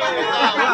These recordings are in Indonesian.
Dua.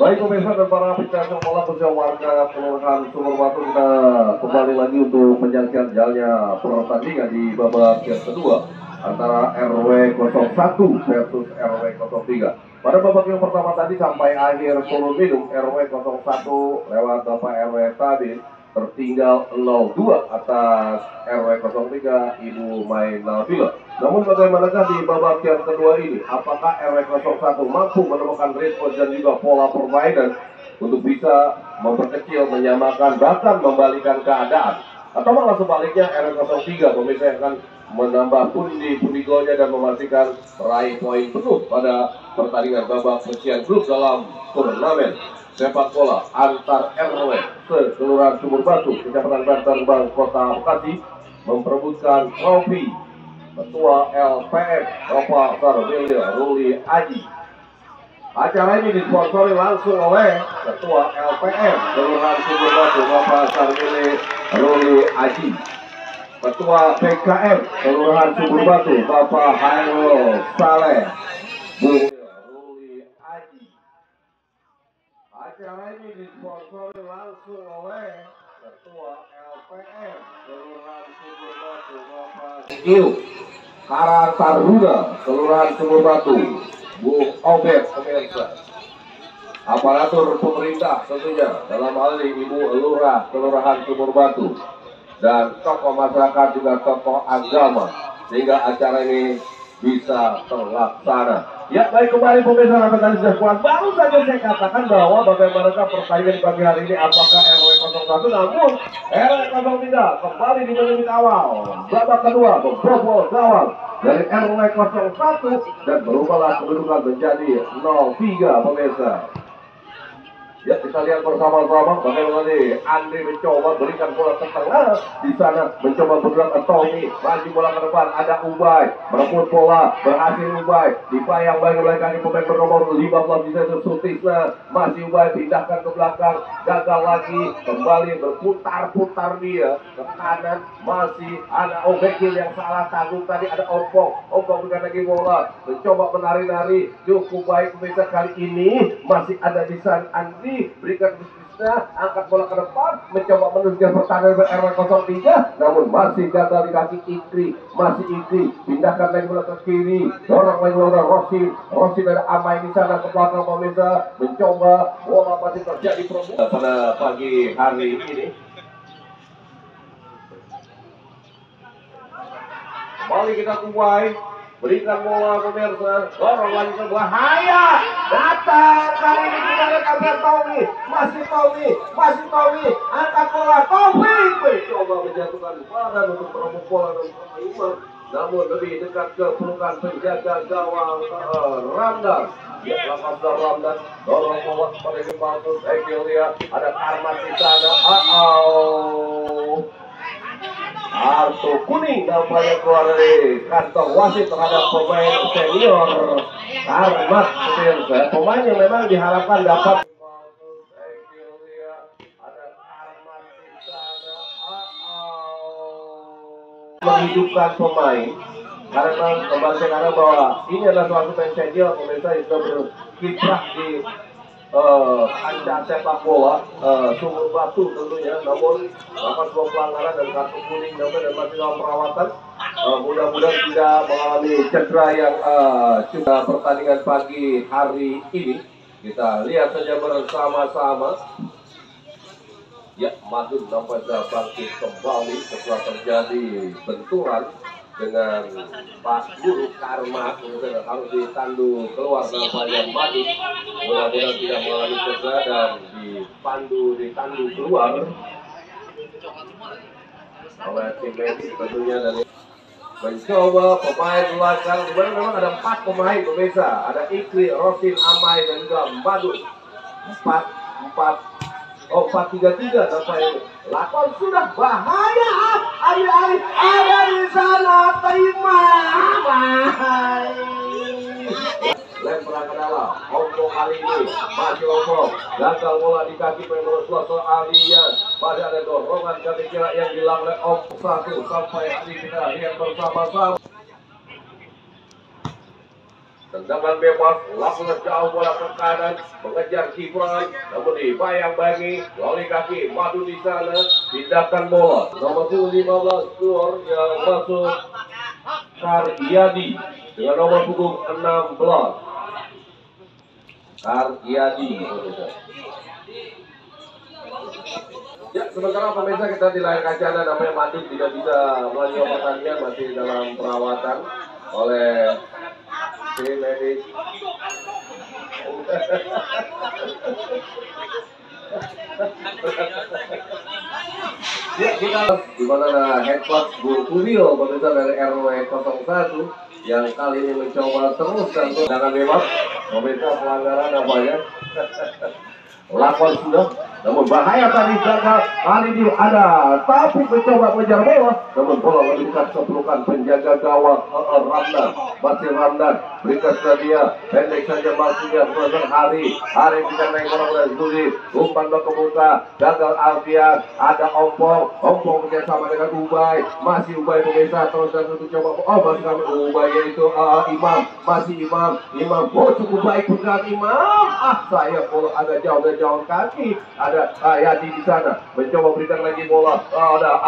Baik pemirsa dan para pencari bola bersama warga Kelurahan Sumur Batu, kita kembali lagi untuk menyaksikan jalannya pertandingan di babak yang kedua antara RW 01 versus RW 03. Pada babak yang pertama tadi sampai akhir turun minum, RW 01 lewat Bapak RW tadi tertinggal 0-2 atas RW 03 Ibu Mai Nabila. Namun bagaimanakah di babak yang kedua ini? Apakah RW01 mampu menemukan respon dan juga pola permainan untuk bisa memperkecil, menyamakan, bahkan membalikan keadaan? Atau malah sebaliknya RW03 pemirsa akan menambah pundi-pundi golnya dan memastikan meraih poin penuh pada pertandingan babak penyisian grup dalam turnamen sepak bola antar RW Kelurahan Sumur Batu, Kecamatan Bantarban, Kota Bekasi memperebutkan trofi Ketua LPF Bapak Sarwilya Ruli Aji. Acara ini disponsori langsung oleh Ketua LPF Kelurahan Sumur Batu Bapak Sarwilya Ruli Aji, Ketua PKM Kelurahan Sumur Batu Bapak Hairul Saleh Bung. Acara ini disponsori langsung oleh Ketua LPM Kelurahan Sumur Batu Bapak Dio Karataruna Kelurahan Sumur Batu Bu Obed. Pemirsa, aparatur pemerintah tentunya dalam hal ini Ibu Lurah Kelurahan Sumur Batu dan tokoh masyarakat juga tokoh agama, sehingga acara ini bisa terlaksana. Ya baik, kembali pemirsa Ramadhan Zahwan, baru saja saya katakan bahwa bagaimanakah persaingan pagi hari ini, apakah RW01 namun RW03 kembali di menit awal babak kedua berbobol gawang dari RW01 dan berubahlah kedudukan menjadi 0-3 pemirsa. Ya, kita lihat bersama-sama bagaimana nih Andri mencoba berikan bola ke tengah, di sana mencoba bergerak ke Tommy, maju bola ke depan, ada Ubay merebut bola, berhasil Ubay dipayang baik oleh kaki pemain bernomor 15 Yusuf Sutisna, masih Ubay pindahkan ke belakang, gagal lagi, kembali berputar-putar dia ke kanan, masih ada Obekil yang salah tanggung tadi, ada Ompong bukan lagi bola, mencoba menari-nari, cukup baik pemirsa kali ini, masih ada di sana Andri berikan bisnisnya, angkat bola ke depan, mencoba meneruskan pertahanan RW03, namun masih gagal di kaki Ikri, masih Ikri pindahkan lagi bola ke kiri, dorong lagi bola ke Rosin ada Amai di sana ke belakang pemirsa, mencoba bola masih terjadi perubahan pada pagi hari ini. Kembali kita kuai, berikan bola pemirsa, dorong lagi ke bahaya, datang kali ini kita rekam Tommy, masih Tommy, angkat bola Tommy, mencoba menjatuhkan badan untuk merebut bola dari Iman, namun lebih dekat ke pelukan penjaga gawang Ramdan. Ya, Ramdan dorong bola seperti dibantu, lihat ada Karmat di sana, kartu kuning nampaknya keluar dari kantong wasit terhadap pemain senior Karmat. Pemain yang memang diharapkan dapat menghidupkan pemain, karena kembali karena bahwa ini adalah suatu pemain senior pemirsa yang sudah berkiprah di kancah sepak bola Sumur Batu tentunya, namun melakukan pelanggaran dan kartu kuning dan masih dalam perawatan. mudah-mudahan tidak mengalami cedera yang sudah pertandingan pagi hari ini. Kita lihat saja bersama-sama. Ya, Madun nampaknya bangkit kembali setelah terjadi benturan dengan Pak Guru Karma, kemudian harus ditandu keluar nampaknya Madun. Mudah-mudahan tidak mengalami cedera dan ditandu keluar oleh tim medis tentunya. Dari mencoba pemain belakang, sebenarnya memang ada 4 pemain pemirsa, ada Ikri, Rosin, Amai dan juga Madun. 4-3-3 sampai lakon sudah bahaya. Adik-adik ada di sana, terima Amai. Lempar ke dalam, Ompong kali ini masih Ompong, gagal bola di kaki pemain Suarso Alian. Pada ada dorongan kaki kira yang hilang oleh Ompong 1 sampai hari kita lihat bersama-sama. Tendangan bebas, langsung jauh bola ke kanan, mengejar Gibran, namun dibayang-bayangi, loli kaki, Madu di sana, pindahkan bola. Nomor 15 keluar yang masuk Karyadi dengan nomor punggung 16. Karyadi. Ya, sementara pemirsa kita di layar kaca ada namanya Madu tidak bisa melanjutkan pertandingan, masih dalam perawatan oleh tim medis. Ya, kita di mana ada head coach Bu Kurio pemirsa dari RW 01 yang kali ini mencoba terus dan tendangan bebas pemirsa, pelanggaran apa ya? Lakon sudah, namun bahaya tadi gagal. Kali ini ada tapi mencoba mengejar bola, namun bola meningkat kepelukan penjaga gawang Ramdan, masih Ramdan berikan dia pendek saja maksudnya berdasarkan hari bisa naik bola oleh Zuli, umpan ke muka gagal Alfian, ada Ompong kerjasama dengan Ubay, masih Ubay pemirsa terus dan terus coba masih kami Ubay yaitu Imam cukup baik bergerak Imam, saya bola agak jauh kaki, ada Hayati di sana mencoba berikan lagi bola, ada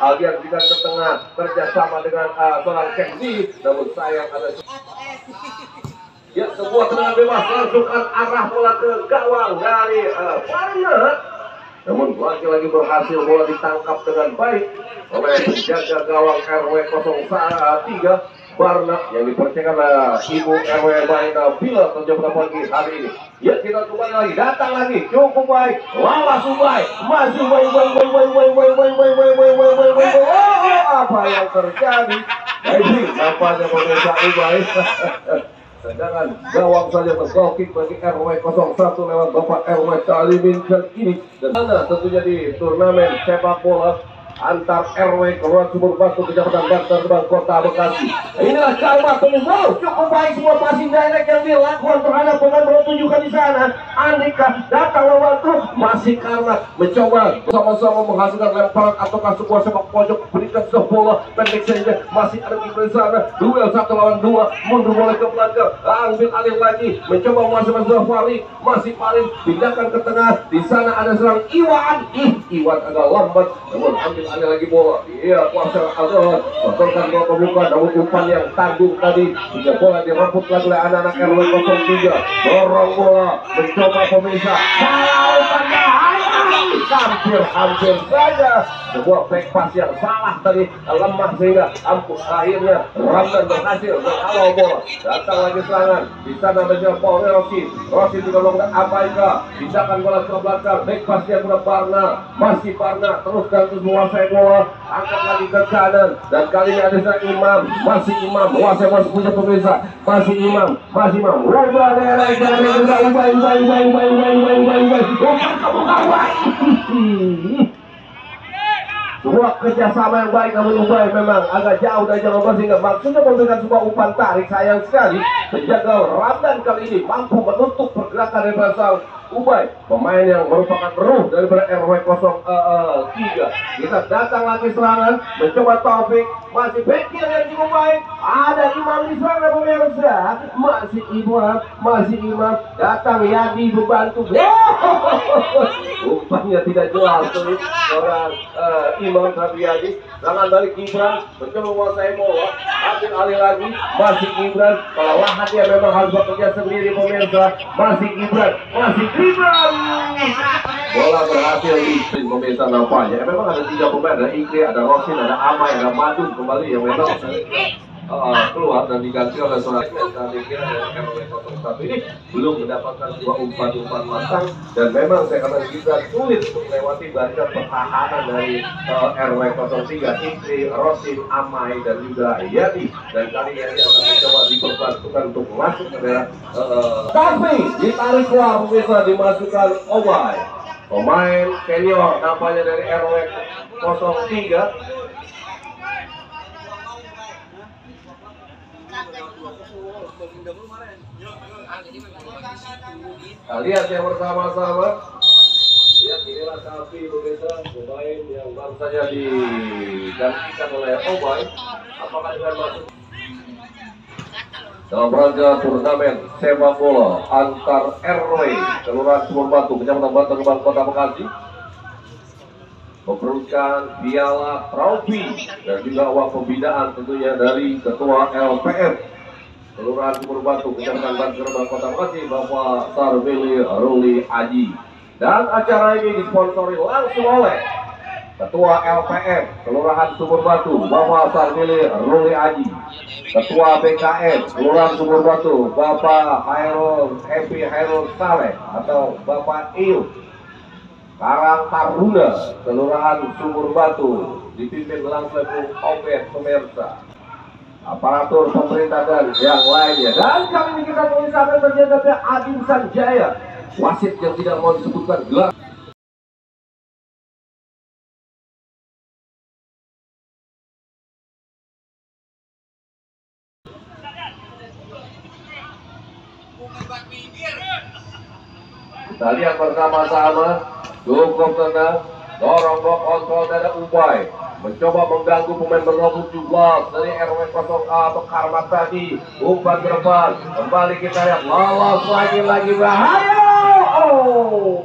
Aldian berikan ke tengah kerjasama dengan seorang Kenzi, namun sayang ada. Ya, semua tendangan bebas langsung arah bola ke gawang dari Warna, namun lagi berhasil bola ditangkap dengan baik oleh penjaga gawang RW 03 Warna yang dipercayakan Ibu RW Baina Bila terjebak pagi hari ini. Ya, kita kembali lagi, datang lagi cukup baik, lawas Ubay, masih Ubay, apa yang terjadi? Jadi nampaknya pemirsa Ubay sedangkan gawang saja tergokik bagi RW 01 lewat Bapak RW Talimin ini. Dan tentunya di turnamen sepak bola antar RW Kelurahan Sumur Batu Kecamatan Bantar Kota Bekasi. Inilah karma pemirsa, cukup baik semua passing direct yang dilakukan terhadap pemain tunjukkan di sana. Andika datang lawan terus masih karena mencoba sama-sama menghasilkan lemparan ataukah sebuah sepak pojok, berikan sebuah bola pendek saja masih ada di sana. Duel 1 lawan 2 mundur bola ke belakang, ambil alih lagi mencoba menghasilkan sebuah Farid, masih Farid pindahkan ke tengah, di sana ada serang Iwan agak lambat namun ambil ada lagi bola, iya kuasa Alderon, kontrolkan bola pembuka, namun umpan yang tanggung tadi, sehingga bola diramput lagi oleh anak-anak RW 03, dorong bola, mencoba pemirsa, salah tanda, hampir saja, sebuah back pass yang salah tadi, lemah sehingga ampun akhirnya Ramdan berhasil mengawal bola, datang lagi serangan, di sana menjawab oleh Rosi juga melakukan Abaika, pindahkan bola ke belakang, back pass yang sudah Barna, terus menguasai bola, angkat lagi ke kanan dan kali ini ada seorang Imam, masih Imam, masih punya pemirsa, masih Imam. Sebuah kerjasama yang baik namun Ubay memang agak jauh dan jangan bersingkat maksudnya memberikan sebuah umpan tarik, sayang sekali penjaga Ramdan kali ini mampu menutup pergerakan dari Ubay, pemain yang merupakan peruh daripada RW 03. Kita datang lagi serangan, mencoba Taufik, masih back heel yang cukup baik. Ada Imam di sana pemirsa, masih Imam, datang Yadi membantu. Umpannya tidak jelas tuh orang Imam tapi Yadi. Tangan balik Ibran, mencoba menguasai bola, ambil alih lagi, masih Ibran. Kalau lahannya memang harus bekerja sendiri pemirsa, masih Ibran, bola berhasil di pemirsa nampaknya. Memang ada 3 pemain, ada Ikri, ada Rosin, ada Amai, ada Madun kembali yang memang keluar dan diganti oleh seorang RW 01 ini belum mendapatkan dua umpan matang dan memang sekarang kita sulit untuk melewati baca pertahanan dari RW 03, Ikri, Rosin, Amai dan juga Yadi, dan kali ini akan mencoba diperbantukan untuk masuk ke daerah tapi ditarik keluar pemirsa, dimasukkan Obay, pemain senior nampaknya dari RW 03. Nah, lihat yang bersama-sama, lihat inilah kaki pemirsa, pemain yang baru saja digantikan oleh Obay. Apakah dengan masuk dalam rangka turnamen sepak bola antar RW Kelurahan Sumur Batu, Kecamatan Bantargebang, Kota Bekasi, memperolehkan piala trofi dan juga uang pembinaan tentunya dari Ketua LPM Kelurahan Sumur Batu, Kecamatan Bantargebang, Kota Bekasi, Bapak Sarwili Ruli Aji. Dan acara ini disponsori langsung oleh Ketua LPM Kelurahan Sumur Batu, Bapak Sarwili Ruli Aji, Ketua BKM Kelurahan Sumur Batu, Bapak Hairul Epi Hairul Saleh atau Bapak Iu, Karang Taruna Kelurahan Sumur Batu, dipimpin langsung oleh Obed pemirsa, aparatur pemerintah dan yang lainnya. Dan kali ini kita tuliskan pernyataannya Adin Sanjaya, wasit yang tidak mau disebutkan gelar. Kita lihat bersama-sama, cukup tenang, dorong blok kontrol dari Ubay, mencoba mengganggu pemain bernomor 17 dari RW 0A Bekarmat tadi. Umpan berdepan, kembali kita lihat lolos lagi bahaya. Oh,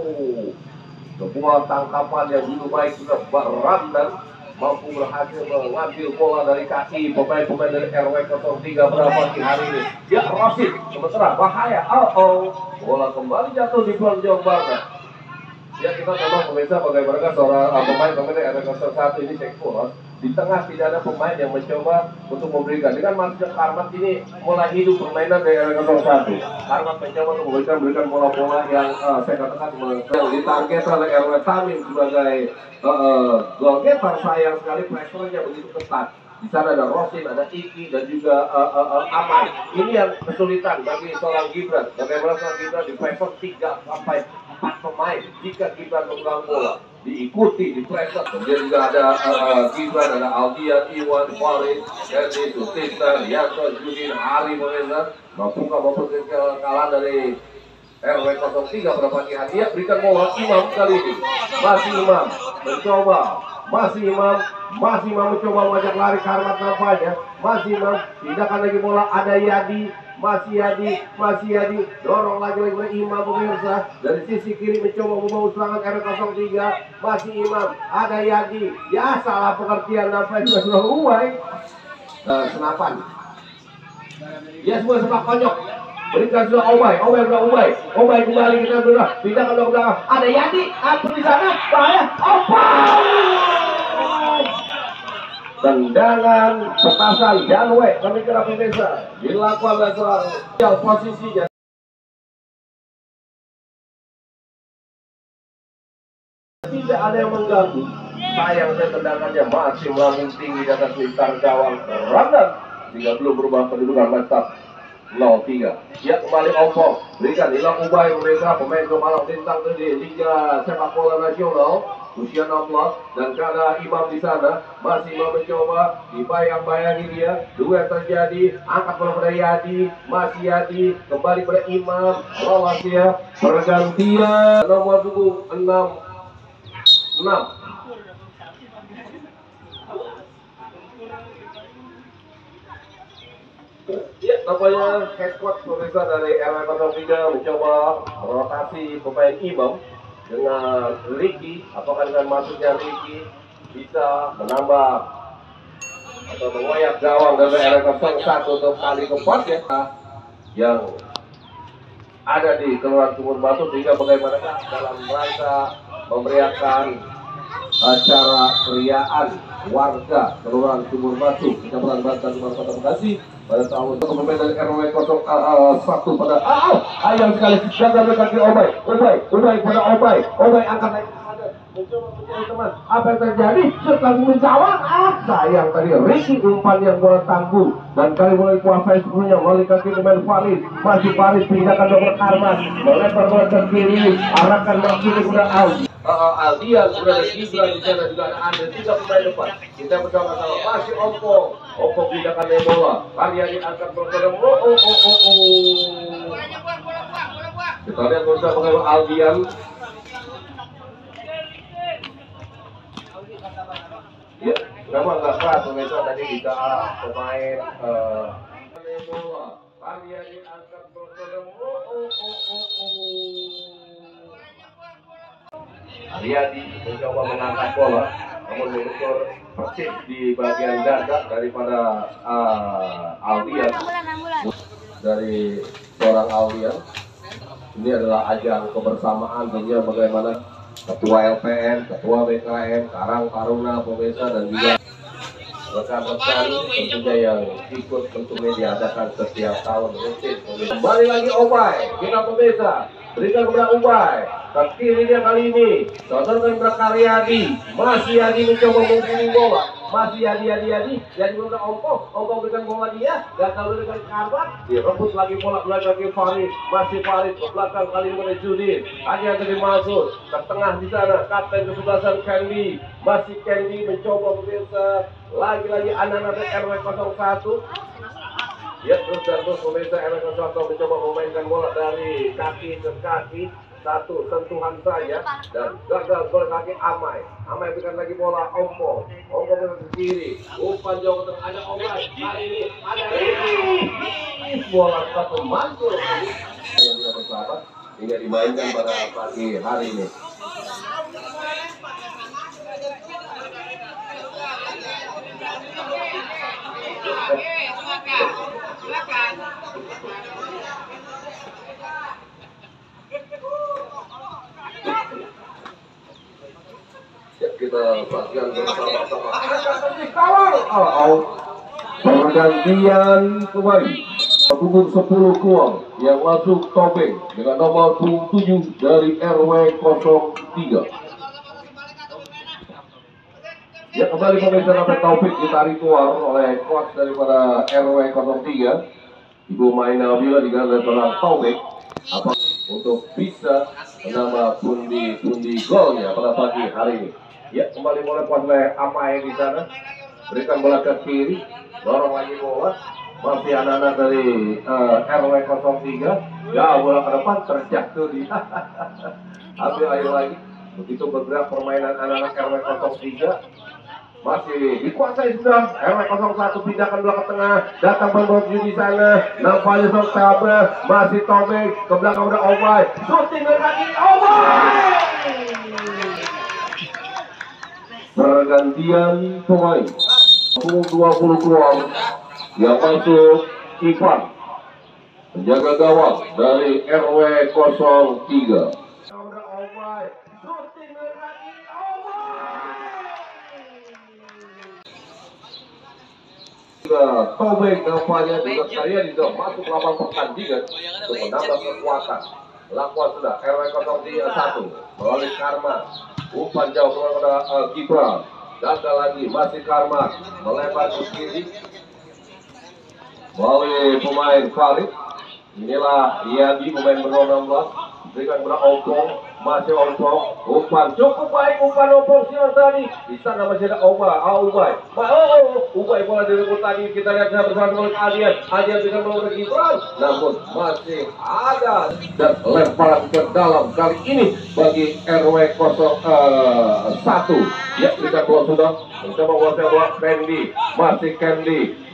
sebuah tangkapan yang belum baik sudah berat dan mampu berhasil mengambil bola dari kaki pemain-pemain dari RW 03 berapa hari ini. Ya, Rosid sementara bahaya. Bola kembali jatuh di pelonjong banget. Ya, kita memang pemirsa bagaimana seorang pemain dari RW 01 ini sektor di tengah tidak ada pemain yang mencoba untuk memberikan. Dengan masuk Karmat ini mulai hidup permainan dari RW 01. Karmat mencoba untuk memberikan bola-bola yang saya katakan ditarget oleh RW Tamim sebagai goalkeeper. Sayang sekali pressure-nya begitu ketat. Di sana ada Rosin, ada Iki, dan juga Aman. Ini yang kesulitan bagi seorang Gibran. Bagaimana seorang Gibran di pressure 3-4 pemain jika Gibran memegang bola, diikuti, di pressure. Kemudian juga ada Gibran, ada Aldian, Iwan, Farid, Erdi, Sutista, Rianto, Judin, Hari, Moeser. Mampukah memperoleh kalah dari RW 03 berapa kali hadiah? Berikan bola Imam kali ini. Masih Imam mencoba, masih Imam mencoba mengajak lari Karmat nampaknya. Masih Imam, tindakan lagi bola, ada Yadi, masih Yadi, dorong lagi Imam pemirsa. Dari sisi kiri mencoba membawa serangan RW 03, masih Imam, ada Yadi. Ya, salah pengertian nampaknya juga sudah mulai. Senapan. Ya, semua sepak konyol. Berikan sudah Obay kembali kita berdoa. Tidak kalau belakang, ada Yadi, apa di sana? Bahaya, tendangan petasan Janwe kami kira pemirsa dilakukan oleh seorang posisinya tidak ada yang mengganggu. Sayangnya tendangannya masih melambung tinggi di atas lintar gawang Ramadan sehingga belum berubah kedudukan match 0-3. Ya, kembali ompong berikan hilang Ubay pemirsa, pemain kepala bintang di Liga Sepak Bola Nasional. usia 16 dan karena imam di sana masih mau mencoba dibayang-bayangi dia. Duet terjadi, angkat pada Yadi, masih Yadi kembali pada imam, lolos dia, pergantian nomor tubuh 6. Namanya head coach pemirsa dari RW03 mencoba rotasi pemain imam dengan Ricky. Apakah dengan masuknya Ricky bisa menambah atau mengoyak gawang dari RW01 untuk kali keempat ya yang ada di Kelurahan Sumur Batu, sehingga bagaimanakah dalam rangka memeriahkan acara keriaan warga Kelurahan Sumur Batu Kecamatan Bantan Kotabekasi pada tahun pemain dari RW01 pada ayam sekali gagal kaki Obay pada Obay angkat naik mencoba mencari teman. Apa yang terjadi? Setelah menjawab sayang tadi Ricky umpan yang bola tangguh dan kali mulai kuasai sebelumnya melalui kaki pemain Farid. Masih Farid pindahkan nomor Karman melebar bola ke kiri, arahkan masuk ke gudang out. Aldian sudah ada Gibran di sana, juga ada 3 pemain depan. Kita bersama-sama masih Oppo pindahkan bola. Kali angkat bola. Kita lihat berusaha mengambil Aldian. Ya, memang nggak keras pemirsa tadi kita pemain bola. Kali angkat bola. Ariadi mencoba mengangkat bola, namun menutup persib di bagian dada daripada Aldian. Dari seorang Aldian, ini adalah ajang kebersamaan tentunya bagaimana ketua LPN, ketua BKM, Karang Taruna, pemirsa dan juga rekan-rekan tentunya yang ikut tentunya diadakan setiap tahun rutin. Kembali lagi Obay, kita pemirsa berikan kepada Obay. Kekiri dia kali ini, contohkan Berkaryadi, masih Yadi mencoba menghubungi bola, masih Yadi mencoba Ongko berikan bola dia, gagal dengan Karbat, direbut lagi bola belakang ke Farid, masih Farid ke belakang kali ini Judin, hanya dari masuk ke tengah di sana, kapten kesebelasan Candy, masih Candy mencoba pemirsa, lagi-lagi anak-anak RW01. Ya terus pemirsa RW01 mencoba memainkan bola dari kaki ke kaki. Satu sentuhan saja dan gagal bola kaki Amai berikan lagi bola Ompo ke kiri, umpan jauh ke tengah ada Omai kali ini ada ini bola satu mantul yang tidak bersahabat hingga dimainkan pada pagi hari ini. Kita bagian bersama-sama pergantian kembali gugur 10 kuang yang masuk Tobeng dengan nomor 7 dari RW03. Ya kembali pemirsa sampai Taufik ditarik keluar oleh coach daripada RW03 Ibu Maina Bila diganti oleh Tobeng apa untuk bisa menambah pundi-pundi golnya pada pagi hari ini. Ya, kembali bola oleh Amai di sana. Berikan bola ke kiri, dorong lagi bola. Masih anak-anak dari RW03. Ya, bola ke depan terjatuh di. Ambil ayo lagi. Begitu bergerak permainan anak-anak RW03. Masih dikuasai sudah. RW01 pindahkan bola ke tengah. Datang Bang di sana. Nampaknya sok tabrak. Masih Tobek ke belakang udah Omai. Shooting ke kaki Omai. Pergantian pemain 2022 yang masuk Ivan penjaga gawang dari RW03. Tobeng namanya dengan saya juga masuk lapangan pertandingan untuk menambah kekuatan. Lakukan sudah RW01 melalui Karma. Umpan jauh kepada Gibran, gagal lagi, masih Karma melebar ke kiri melalui pemain Farid. Inilah Yadi pemain nomor 16 Berikan belah opong, masih opong, umpan cukup baik umpan opong Sinar tadi. Di sana masih ada Ubay bola dari tadi kita lihat bersama dengan Adian bisa melakukan kiperan, namun masih ada dan lemparan ke dalam kali ini bagi RW 01. Ya kita keluar sudah, mencoba menguasai bola Candy,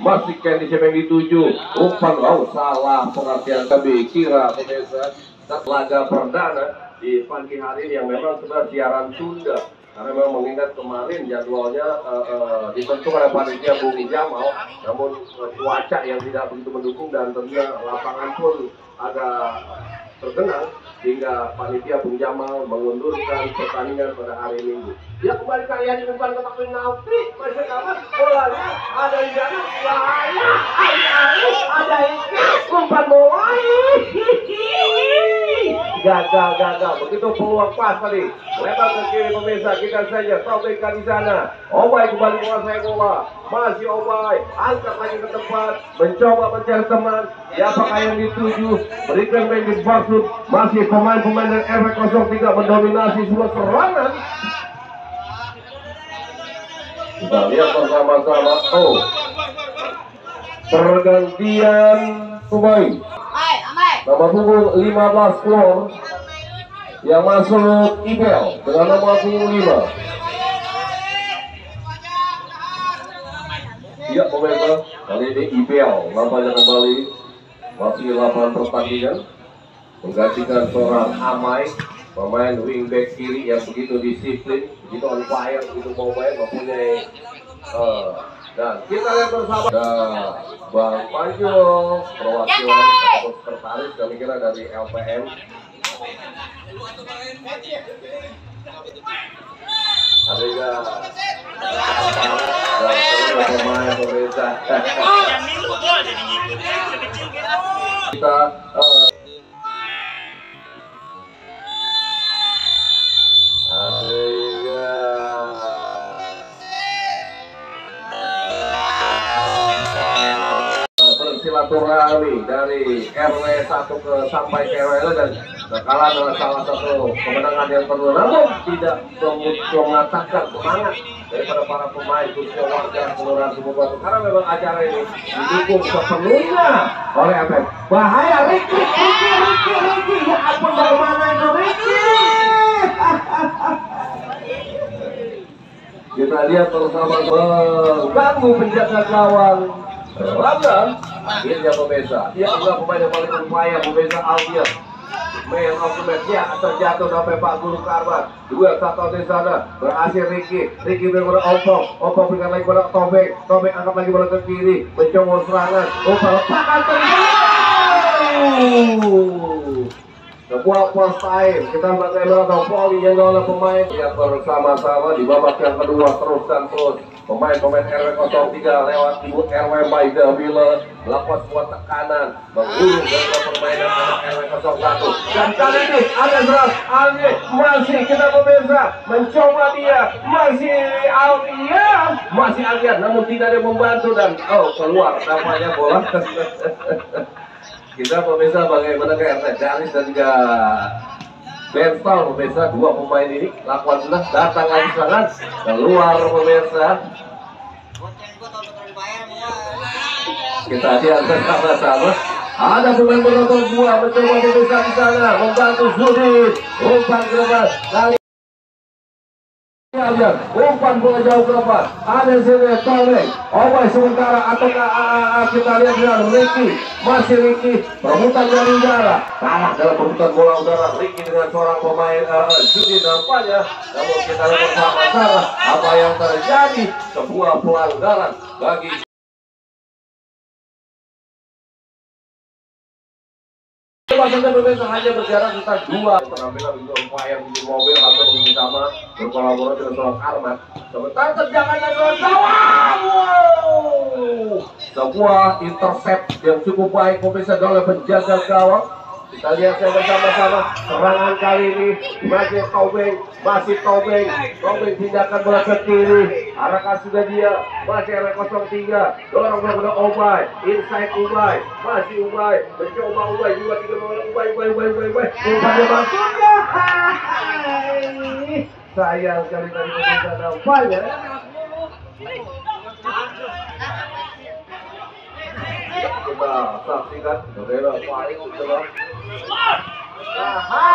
masih Candy siapa yang dituju? Umpan salah pengertian kami kira pemirsa. Laga perdana di pagi hari ini yang memang sebenarnya siaran Sunda, karena memang mengingat kemarin jadwalnya ditentukan oleh panitia Bung Jamal, namun cuaca yang tidak begitu mendukung dan tentunya lapangan pun agak tergenang hingga panitia Bung Jamal mengundurkan pertandingan pada hari Minggu. Ya kembali kalian umpan ke pakai Naufri, masih kabar bolanya ada di sana, bahaya, ada ini umpan mulai. Gagal. Begitu peluang pas tadi. Lebar ke kiri pemirsa. Kita saja sampaikan di sana. Obai kembali menguasai bola. Masih Obai. Angkat lagi ke tempat. Mencoba mencari teman. Siapakah yang dituju? Berikan main di maksud. Masih pemain-pemain dari RW03 mendominasi sebuah serangan. Kita lihat bersama-sama. Oh, pergantian pemain. Nomor punggung 15 Klor yang masuk Ibel dengan nomor punggung 5. Iya pemirsa, kali ini Ibel nampaknya kembali masih lapangan pertandingan menggantikan seorang Amai, pemain wingback kiri yang begitu disiplin, begitu on fire, begitu mobile, mempunyai dan kita lihat bersama ada Bang Panjo perwakilan atau sekretaris kami kira dari LPM. Ada juga pemain pemerintah. Kita silaturahmi dari RW 1 ke sampai ke RW dan kalah dengan salah satu kemenangan yang perlu, namun tidak mengatakan semangat daripada para pemain khususnya warga Kelurahan Sumur Batu karena memang acara ini didukung sepenuhnya oleh APM. Bahaya Ricky ya ampun dari mana itu Ricky. Kita lihat bersama-sama mengganggu penjaga gawang Ramdan, akhirnya pemirsa. Dia adalah pemain yang paling berupaya pemirsa Alfian. Man of the match, ya terjatuh sampai Pak Guru Karman. 2-1 di sana. Berhasil Ricky berbola opong berikan lagi bola Tobek angkat lagi bola ke kiri, mencoba serangan. Lepaskan tendangan. Sebuah first time. Kita bagaimana volley yang oleh pemain yang bersama-sama di babak yang kedua terus dan terus. Pemain-pemain RW03 lewat Ibu RW Maida Willer melakukan sebuah tekanan mengurung dengan permainan anak RW01. Dan kali ini ada Ras Aldi masih kita pemirsa mencoba dia masih Aldi namun tidak ada membantu dan keluar namanya bola. Kita pemirsa bagaimana kayak Jaris dan juga Bental pemirsa, dua pemain ini lakukan sudah datang lagi serangan keluar pemirsa. Kita lihat bersama-sama ada pemain penonton dua mencoba pemirsa di sana membantu Zudin umpan gerbas kali lihat umpan bola jauh ke depan ada sini Toleng Obai sementara atau kita lihat Ricky permutan dari udara kalah dalam permutan bola udara Ricky dengan seorang pemain Judi nampaknya, namun kita lihat bersama-sama apa yang terjadi sebuah pelanggaran bagi maksudnya berbeda hanya berjarak sekitar 2 penampilan untuk upaya untuk mobil atau untuk sama berkolaborasi dengan seorang Armat sebentar terjangan dan kawan sebuah intercept yang cukup baik pemirsa oleh penjaga gawang Kita lihat yang bersama-sama serangan kali ini masih Tobeng tindakan bola ke kiri, arahkan sudah dia masih R03 dorong bola Ubay, inside Ubay, masih Ubay mencoba Ubay juga tidak mau Ubay masuknya. Sayang sekali tadi kesempatan Ubay ya. Kita saksikan Dorero paling utama. Nah,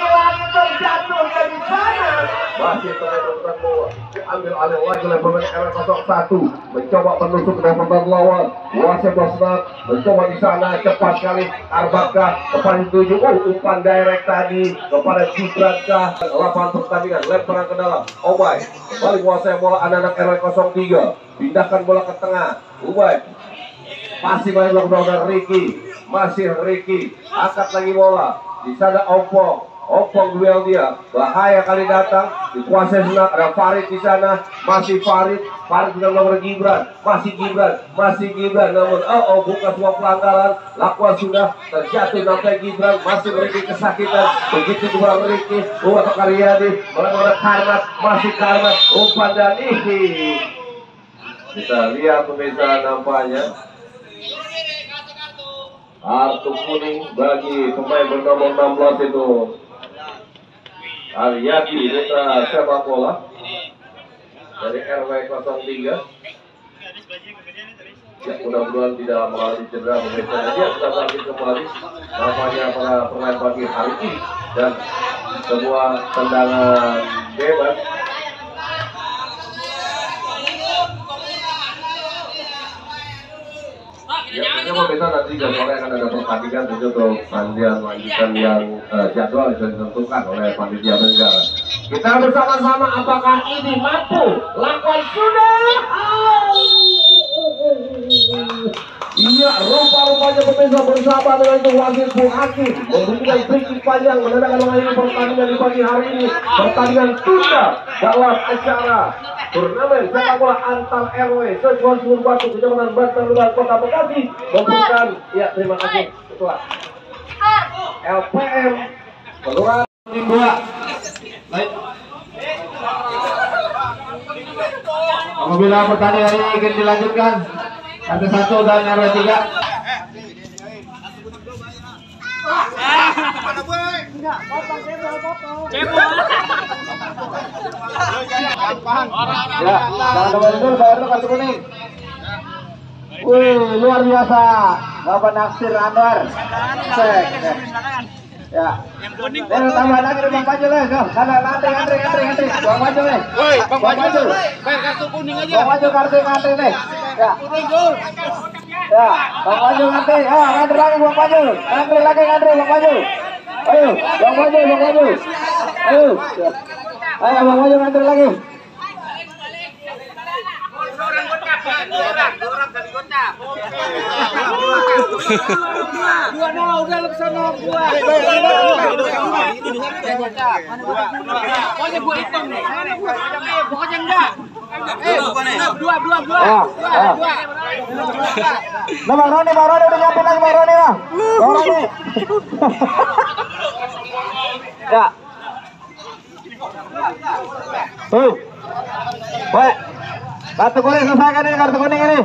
lagi terjatuh dari sana. Masih terletak bawah. Ambil alih lagi oleh pemain R01 mencoba menusuk ke pemain lawan. Wasit Bosnat mencoba di sana cepat sekali Arbaka kepada tujuh umpan direct tadi kepada Jibranka. Lapangan pertandingan lemparan ke dalam. Ubay balik menguasai bola anak-anak R03. Pindahkan bola ke tengah. Ubay masih main bola Ricky, masih Ricky, angkat lagi bola. Di sana Opong duel dia, bahaya kali datang. Dikuasai senang, ada Farid di sana, masih Farid dengan nomor Gibran, masih Gibran. Namun bukan sebuah pelanggaran, lakukan sudah terjatuh sampai Gibran, masih Ricky kesakitan. Begitu dua Ricky, buat Karyadi, bola Karmat, masih Karmat, umpan dan ini. Kita lihat pemirsa nampaknya. Kartu kuning bagi pemain bernomor 16 itu Aryadi Putra sepak bola dari RW 03. Ya, mudah-mudahan tidak melalui cedera pemirsa. Dia sudah bangkit kembali. Namanya para pemain pagi hari ini dan sebuah tendangan bebas. Ya, tentunya pemirsa nanti jam sore akan ada pertandingan untuk pandian lanjutan yang jadwal sudah ditentukan oleh panitia Benggala. Kita bersama-sama apakah ini mampu lakukan sudah? Iya, rupa-rupanya pemirsa bersama dengan wasit Buhaki memberikan free panjang menandakan mengakhiri pertandingan di pagi hari ini. Pertandingan tunda dalam acara turnamen sepak bola antar RW Sumur Batu Kecamatan Bantar Gebang Kota Bekasi memberikan ya terima kasih ketua LPM Kelurahan Lingua. Baik. Apabila pertandingan ini ingin dilanjutkan RW 1 dan RW 3. Wih, luar biasa. Bapak Naksir Anwar. Cek. Ya. Tambah lagi Bang Pajul ya. Sana antri. Bang Pajul nih. Woi, Bang Pajul. Bayar kartu kuning aja. Bang Pajul kartu nih. Ya. Ya, Bang Pajul nanti. Ah, antri lagi Bang Pajul. Antri lagi Bang Pajul. Ayo, Bang Pajul. Ayo. Ayo Bang Pajul antri lagi. Orang dari kota. Dua nol udah kesana gua. Pokoknya gua hitung nih. Pokoknya enggak. Dua. Nah, Bang Roni udah nyampe lagi Bang Roni lah. Bang Roni. Ya. Tuh. Baik. Kartu kuning selesaikan ini kartu kuning.